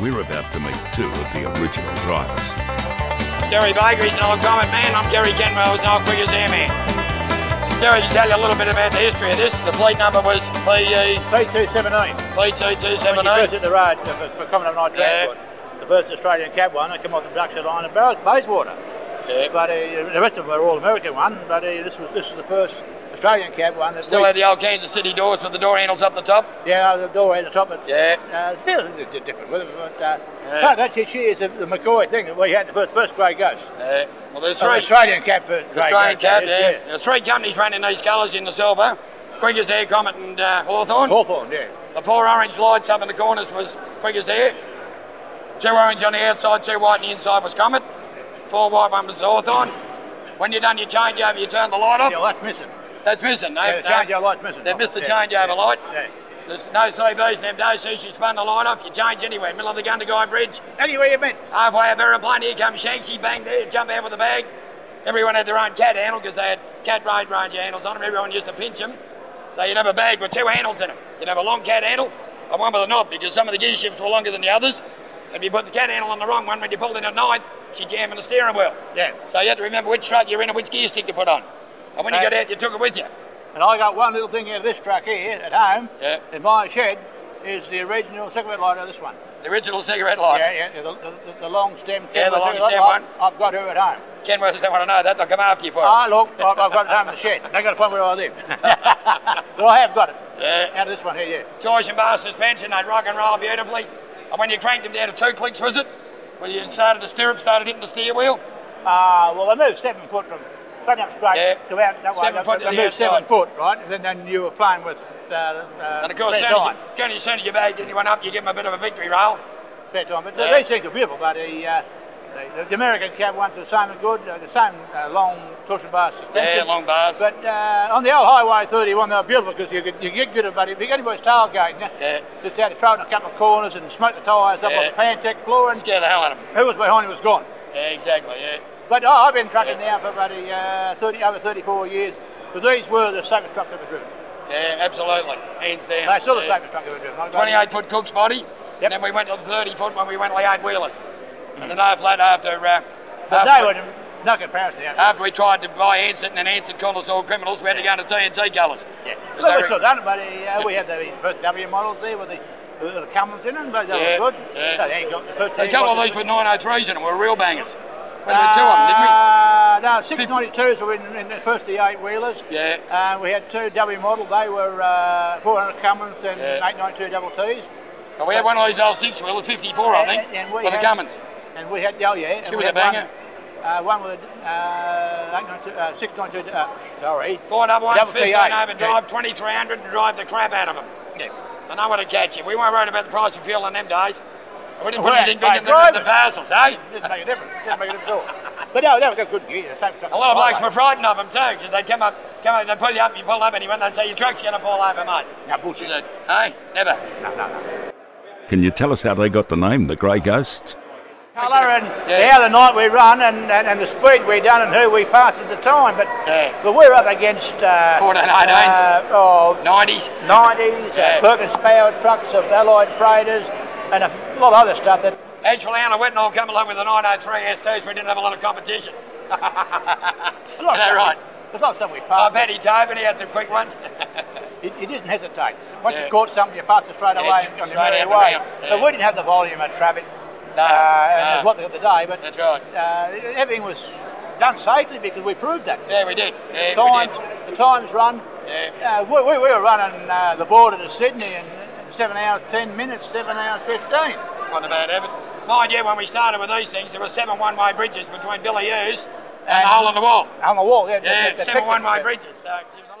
We're about to meet two of the original drivers. Terry Baker, he's an old common man. I'm Gary Kenwell, he's an old Kwikasair man. Terry, can tell you a little bit about the history of this. The plate number was P278. P2278. When you first hit the road for common and night transport, the first Australian cab one that came off the production line at Barrow's Bayswater. Yeah. But the rest of them were all American one, but this was the first Australian cab one. That still had the old Kansas City doors with the door handles up the top? Yeah, the door at the top. But, yeah. It feels a bit different with it, but actually she is the McCoy thing that we had the first Grey Ghost. Yeah. Well, there's three. Australian cab first Grey Australian Ghost. Australian cab, yeah. There's three companies running these colours in the silver. Kwikasair, Comet and Hawthorn. Hawthorn, yeah. The four orange lights up in the corners was Kwikasair. Two orange on the outside, two white on the inside was Comet. Four white one was Hawthorn. When you're done your changeover, you turn the light off. Yeah, well, that's missing. That's missing. Yeah, the changeover light's missing. They've missed the changeover light. Yeah. There's no CBs in them days, so you spun the light off, you change anywhere. Middle of the Gundagai bridge. Anywhere you meant. Halfway up aeroplane, here comes Shanksy, bang there, jump out with a bag. Everyone had their own cat handle because they had cat road ranger handles on them. Everyone used to pinch them. So you'd have a bag with two handles in them. You'd have a long cat handle and one with a knob because some of the gear shifts were longer than the others. If you put the cat handle on the wrong one, when you pulled in a ninth, she'd jam in the steering wheel. Yeah. So you had to remember which truck you're in and which gear stick to put on. And when you got out, you took it with you. And I got one little thing out of this truck here at home, in my shed, is the original cigarette lighter of this one. The original cigarette lighter? Yeah, yeah, the long stem Kenworth. Yeah, the long stem one. I've got her at home. Kenworths don't want to know that, they'll come after you for it. Oh, look, I've got it home in the shed. They've got to find where I live. But I have got it. Yeah. Out of this one here, yeah. Torsion bar suspension, they rock and roll beautifully. And when you cranked them down to two clicks, was it? When you started the stirrup, started hitting the steer wheel? Well, they moved 7 foot from front up straight to out that way. They moved seven foot, right? And then you were playing with and of course, as soon as you bagged anyone up, you give them a bit of a victory roll. Spare time. But these things are beautiful, but the American cab ones are the same and good, the same long torsion bar suspension. Yeah, long bars. But on the old Highway 31 they were beautiful because you get good about it. If you get anybody's tailgating, just had to throw it in a couple of corners and smoke the tyres up on the Pantech floor and scare the hell out of them. Who was behind him was gone. Yeah, exactly, yeah. But I've been trucking now for about over 34 years, but these were the safest trucks ever driven. Yeah, absolutely, hands down. They're still the safest truck ever driven. 28-foot Cook's body, and then we went to the 30-foot when we went to the 8-wheelers. And an hour flat after we tried to buy Ansett and Ansett called us all criminals, we had to go into TNT colours. Yeah, well, we've still done it, but we had the first W models there with the Cummins in them, but they were good. Yeah. So a couple of these with 903s in them were real bangers. We had two of them, didn't we? No, 692s were in the first of the 8-wheelers. Yeah. We had two W model, they were 400 Cummins and 892 double Ts. And we had one of these old 6-wheelers, 54 I think, with the Cummins. And we had, one with a 692, sorry. 411s, 15 overdrive, 2300 and drive the crap out of them. Yeah. I know what to catch you. We weren't worried about the price of fuel in them days. We didn't put anything big in the parcels, eh? Didn't make a difference, didn't make a difference at all. But no, they were good gear, the same stuff. A lot of blokes were frightened of them too, because they'd come up, they'd pull you up, you pull up anyone, they'd say, your truck's going to fall over, mate. No, bullshit. Said, hey, never. No, no, no. Can you tell us how they got the name, the Grey Ghosts? Colour and how the night we run and the speed we done and who we passed at the time, but we're up against 90s, Perkins-powered trucks of Allied freighters and a lot of other stuff. That actually, Anna Whitnall come along with the 903 STs. We didn't have a lot of competition. There's lots of stuff we passed. I've had it over and he had some quick ones. He doesn't hesitate. Once you caught something, you passed it straight away on the merry way. But we didn't have the volume of traffic. No, and what they got today, but that's right. Everything was done safely because we proved that. Yeah, we did. Yeah, the times run. Yeah. We were running the border to Sydney in 7 hours 10 minutes, 7 hours 15. What about it? Mind you, when we started with these things, there were 7 one-way bridges between Billy Hughes and the hole in the wall. On the wall, yeah. 7 one-way bridges. So